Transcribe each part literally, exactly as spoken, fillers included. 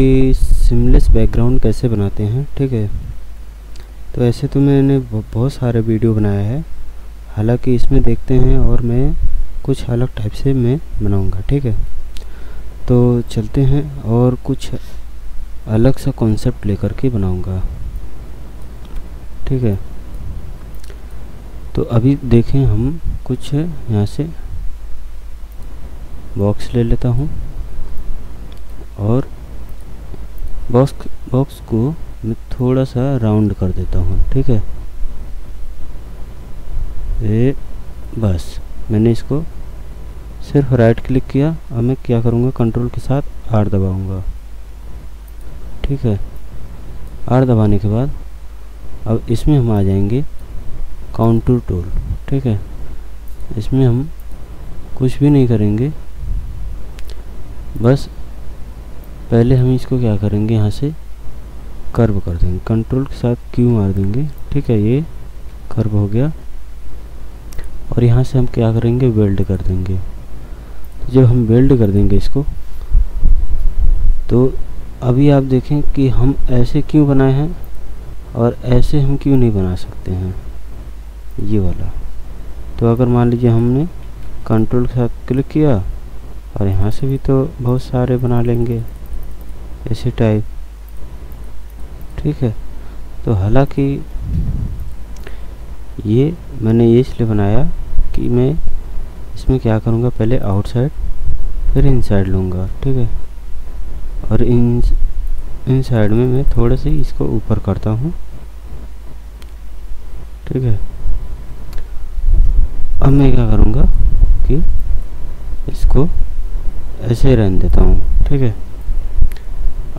कि seamless background कैसे बनाते हैं। ठीक है, तो ऐसे तो मैंने बहुत सारे वीडियो बनाया है, हालांकि इसमें देखते हैं और मैं कुछ अलग टाइप से मैं बनाऊंगा। ठीक है, तो चलते हैं और कुछ अलग सा कॉन्सेप्ट लेकर के बनाऊंगा। ठीक है, तो अभी देखें हम कुछ यहाँ से बॉक्स ले लेता हूँ और बॉक्स बॉक्स को मैं थोड़ा सा राउंड कर देता हूँ। ठीक है, ये बस मैंने इसको सिर्फ राइट क्लिक किया। अब मैं क्या करूँगा, कंट्रोल के साथ आर दबाऊँगा। ठीक है, आर दबाने के बाद अब इसमें हम आ जाएंगे काउंटर टूल। ठीक है, इसमें हम कुछ भी नहीं करेंगे, बस पहले हम इसको क्या करेंगे, यहाँ से कर्व कर देंगे, कंट्रोल के साथ क्यू मार देंगे। ठीक है, ये कर्व हो गया और यहाँ से हम क्या करेंगे, वेल्ड कर देंगे। तो जब हम वेल्ड कर देंगे इसको, तो अभी आप देखें कि हम ऐसे क्यों बनाए हैं और ऐसे हम क्यों नहीं बना सकते हैं ये वाला। तो अगर मान लीजिए हमने कंट्रोल के साथ क्लिक किया और यहाँ से भी तो बहुत सारे बना लेंगे ऐसे टाइप। ठीक है, तो हालांकि ये मैंने ये इसलिए बनाया कि मैं इसमें क्या करूँगा, पहले आउटसाइड फिर इनसाइड लूँगा। ठीक है, और इन इनसाइड में मैं थोड़े से इसको ऊपर करता हूँ। ठीक है, अब मैं क्या करूँगा कि इसको ऐसे रहने देता हूँ। ठीक है,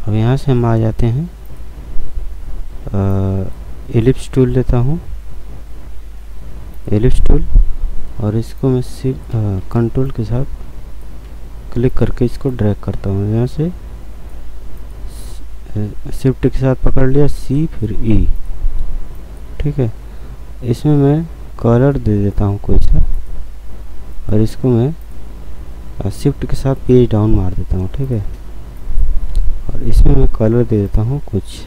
अब यहाँ से हम आ जाते हैं, एलिप्स टूल लेता हूँ, एलिप्स टूल, और इसको मैं सिर्फ कंट्रोल के साथ क्लिक करके इसको ड्रैग करता हूँ। यहाँ से शिफ्ट के साथ पकड़ लिया, सी फिर ई। ठीक है, इसमें मैं कलर दे देता हूँ कोई सा और इसको मैं शिफ्ट के साथ पेज डाउन मार देता हूँ। ठीक है, और इसमें मैं कलर दे देता हूँ कुछ।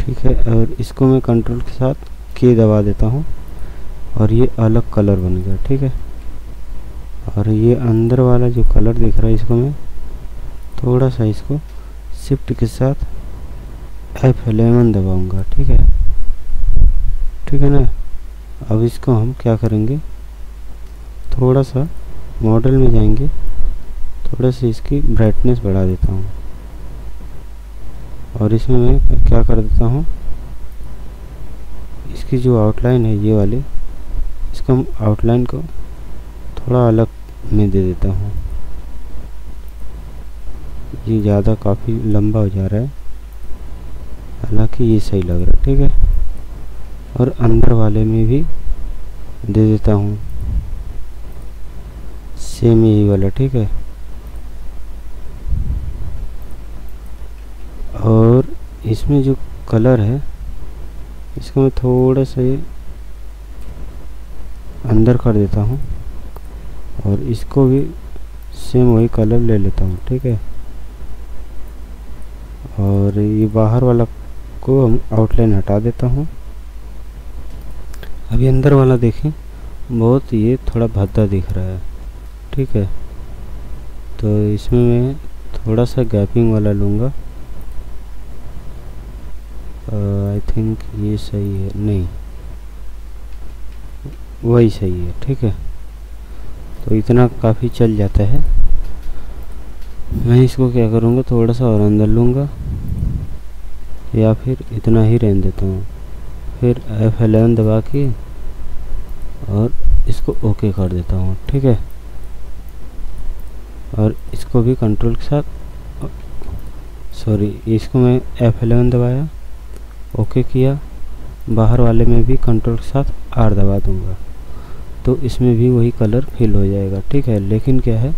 ठीक है, और इसको मैं कंट्रोल के साथ के दबा देता हूँ और ये अलग कलर बन गया। ठीक है, और ये अंदर वाला जो कलर दिख रहा है इसको मैं थोड़ा सा इसको शिफ्ट के साथ एफ इलेवन दबाऊँगा। ठीक है, ठीक है ना। अब इसको हम क्या करेंगे, थोड़ा सा मॉडल में जाएंगे, थोड़ा सा इसकी ब्राइटनेस बढ़ा देता हूँ और इसमें मैं क्या कर देता हूँ, इसकी जो आउटलाइन है ये वाली, इसको हम आउटलाइन को थोड़ा अलग में दे देता हूँ। ये ज़्यादा काफ़ी लंबा हो जा रहा है, हालांकि ये सही लग रहा है। ठीक है, और अंदर वाले में भी दे देता हूँ सेम यही वाला। ठीक है, और इसमें जो कलर है इसको मैं थोड़ा सा अंदर कर देता हूँ और इसको भी सेम वही कलर ले लेता हूँ। ठीक है, और ये बाहर वाला को हम आउटलाइन हटा देता हूँ। अभी अंदर वाला देखें, बहुत ये थोड़ा भद्दा दिख रहा है। ठीक है, तो इसमें मैं थोड़ा सा गैपिंग वाला लूँगा। आई uh, थिंक ये सही है, नहीं वही सही है। ठीक है, तो इतना काफ़ी चल जाता है। मैं इसको क्या करूँगा, थोड़ा सा और अंदर लूँगा या फिर इतना ही रहने देता हूँ, फिर एफ इलेवन दबा के और इसको ओके कर देता हूँ। ठीक है, और इसको भी कंट्रोल के साथ, सॉरी इसको मैं एफ इलेवन दबाया, ओके किया, बाहर वाले में भी कंट्रोल के साथ आर दबा दूंगा तो इसमें भी वही कलर फिल हो जाएगा। ठीक है, लेकिन क्या है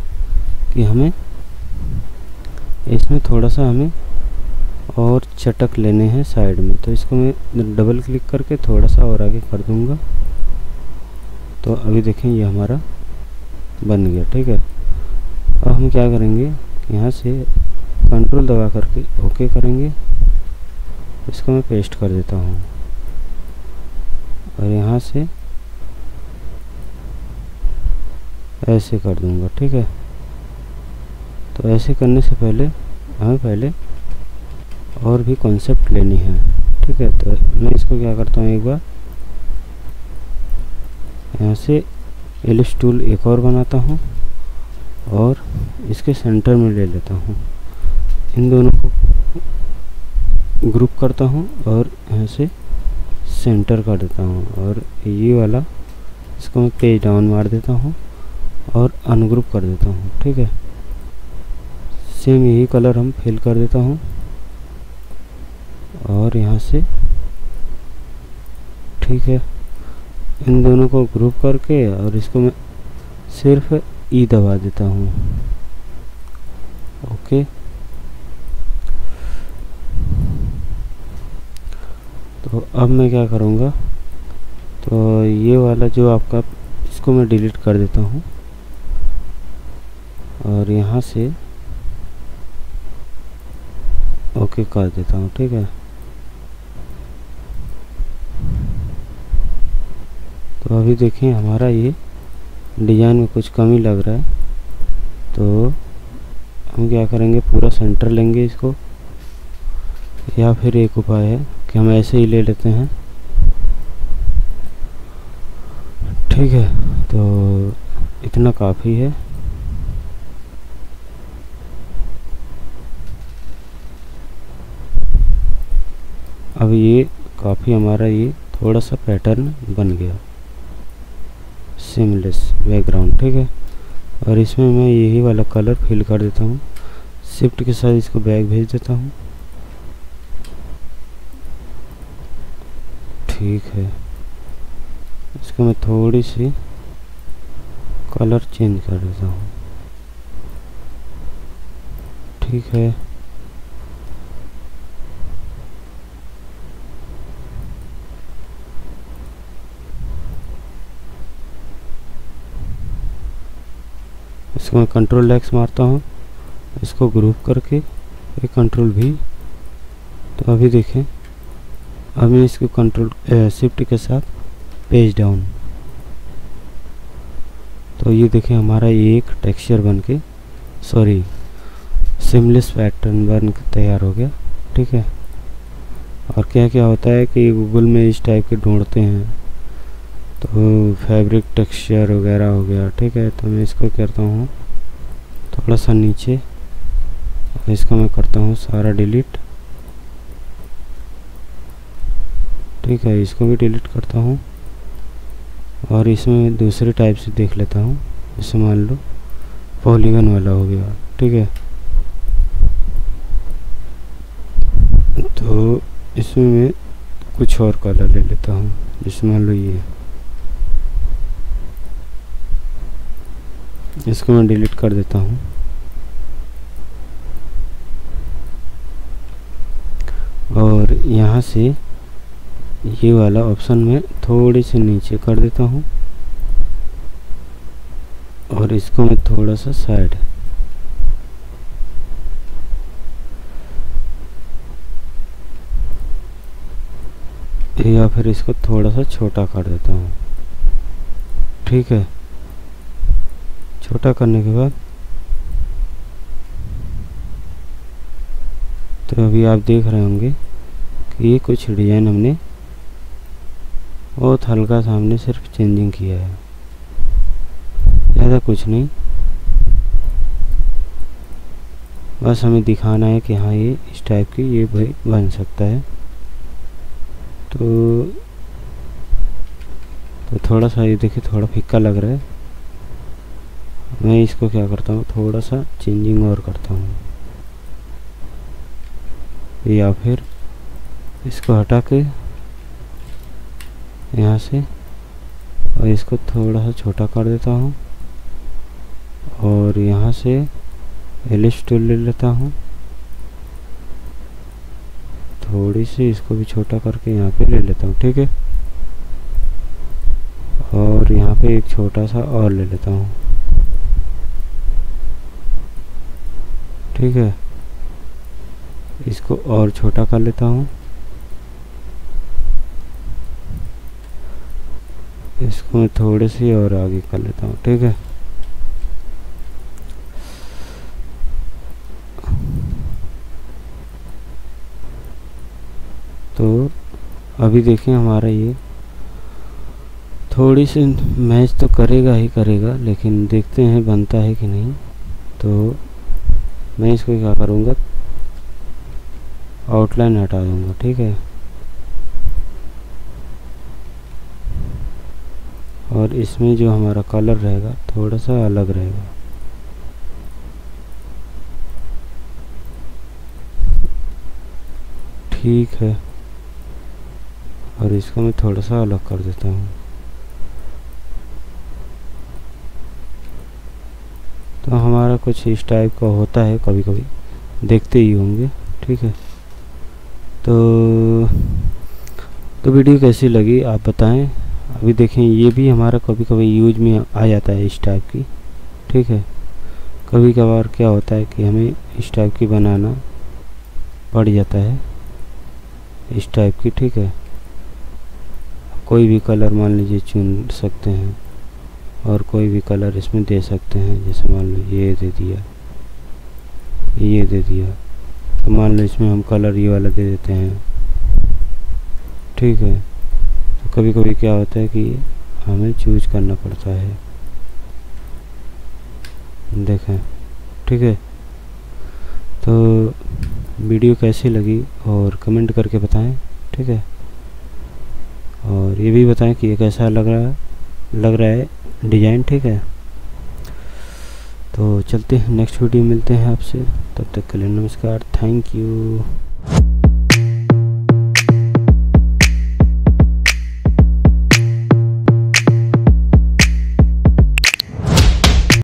कि हमें इसमें थोड़ा सा हमें और चटक लेने हैं साइड में, तो इसको मैं डबल क्लिक करके थोड़ा सा और आगे कर दूंगा। तो अभी देखें ये हमारा बन गया। ठीक है, अब हम क्या करेंगे, यहाँ से कंट्रोल दबा करके ओके करेंगे। इसको मैं पेस्ट कर देता हूँ और यहाँ से ऐसे कर दूँगा, ठीक है। तो ऐसे करने से पहले हमें पहले और भी कॉन्सेप्ट लेनी है, ठीक है। तो मैं इसको क्या करता हूँ, एक बार यहाँ से एलिप्स टूल एक और बनाता हूँ और इसके सेंटर में ले लेता हूँ, इन दोनों को ग्रुप करता हूँ और यहाँ से सेंटर कर देता हूँ और ये वाला इसको मैं पेज डाउन मार देता हूँ और अनग्रुप कर देता हूँ, ठीक है। सेम यही कलर हम फिल कर देता हूँ और यहाँ से, ठीक है। इन दोनों को ग्रुप करके और इसको मैं सिर्फ ई दबा देता हूँ, ओके। तो अब मैं क्या करूँगा, तो ये वाला जो आपका, इसको मैं डिलीट कर देता हूँ और यहाँ से ओके कर देता हूँ, ठीक है। तो अभी देखें हमारा ये डिज़ाइन में कुछ कमी लग रहा है, तो हम क्या करेंगे, पूरा सेंटर लेंगे इसको, या फिर एक उपाय है कि हम ऐसे ही ले लेते हैं, ठीक है। तो इतना काफ़ी है। अब ये काफ़ी हमारा ये थोड़ा सा पैटर्न बन गया, सिमलेस बैकग्राउंड, ठीक है। और इसमें मैं यही वाला कलर फिल कर देता हूँ, शिफ्ट के साथ इसको बैक भेज देता हूँ, ठीक है। इसको मैं थोड़ी सी कलर चेंज कर देता हूँ, ठीक है। इसको मैं कंट्रोल एक्स मारता हूँ, इसको ग्रुप करके एक कंट्रोल भी। तो अभी देखें, अभी इसको कंट्रोल शिफ्ट के साथ पेज डाउन, तो ये देखें हमारा ये एक टेक्सचर बन के, सॉरी सिमलेस पैटर्न बन के तैयार हो गया, ठीक है। और क्या क्या होता है कि गूगल में इस टाइप के ढूंढते हैं, तो फैब्रिक टेक्सचर वगैरह हो गया, ठीक है। तो मैं इसको करता हूँ थोड़ा सा नीचे और इसको मैं करता हूँ सारा डिलीट, ठीक है। इसको भी डिलीट करता हूँ और इसमें दूसरे टाइप से देख लेता हूँ, जैसे मान लो पॉलीगन वाला हो गया, ठीक है। तो इसमें मैं कुछ और कलर ले लेता हूँ, जैसे मान लो ये, इसको मैं डिलीट कर देता हूँ और यहाँ से ये वाला ऑप्शन मैं थोड़ी सी नीचे कर देता हूँ और इसको मैं थोड़ा सा साइड, या फिर इसको थोड़ा सा छोटा कर देता हूँ, ठीक है। छोटा करने के बाद तो अभी आप देख रहे होंगे कि ये कुछ डिज़ाइन हमने बहुत हल्का सा हमने सिर्फ चेंजिंग किया है, ज़्यादा कुछ नहीं, बस हमें दिखाना है कि हाँ ये इस टाइप की ये भाई बन सकता है। तो, तो थोड़ा सा ये देखिए थोड़ा फीका लग रहा है, मैं इसको क्या करता हूँ थोड़ा सा चेंजिंग और करता हूँ, या फिर इसको हटा के यहाँ से और इसको थोड़ा सा छोटा कर देता हूँ और यहाँ से एलिप्स टूल ले लेता हूँ, थोड़ी सी इसको भी छोटा करके यहाँ पे ले लेता हूँ, ठीक है। और यहाँ पे एक छोटा सा और ले लेता हूँ, ठीक है, इसको और छोटा कर लेता हूँ, इसको थोड़े से और आगे कर लेता हूँ। ठीक है, तो अभी देखें हमारा ये थोड़ी सी मैच तो करेगा ही करेगा, लेकिन देखते हैं बनता है कि नहीं। तो मैं इसको क्या करूँगा, आउटलाइन हटा दूँगा। ठीक है, और इसमें जो हमारा कलर रहेगा थोड़ा सा अलग रहेगा। ठीक है, और इसको मैं थोड़ा सा अलग कर देता हूँ। तो हमारा कुछ इस टाइप का होता है, कभी कभी देखते ही होंगे। ठीक है, तो तो वीडियो कैसी लगी आप बताएं। अभी देखें ये भी हमारा कभी कभी यूज में आ जाता है इस टाइप की। ठीक है, कभी कभार क्या होता है कि हमें इस टाइप की बनाना पड़ जाता है, इस टाइप की। ठीक है, कोई भी कलर मान लीजिए चुन सकते हैं और कोई भी कलर इसमें दे सकते हैं। जैसे मान लो ये दे दिया, ये दे दिया, तो मान लो इसमें हम कलर ये वाला दे देते हैं। ठीक है, तो कभी कभी क्या होता है कि हमें चूज करना पड़ता है, देखें। ठीक है, तो वीडियो कैसी लगी और कमेंट करके बताएं। ठीक है, और ये भी बताएं कि ये कैसा लग रहा है लग रहा है डिज़ाइन। ठीक है, तो चलते हैं नेक्स्ट वीडियो, मिलते हैं आपसे, तब तक के लिए नमस्कार, थैंक यू।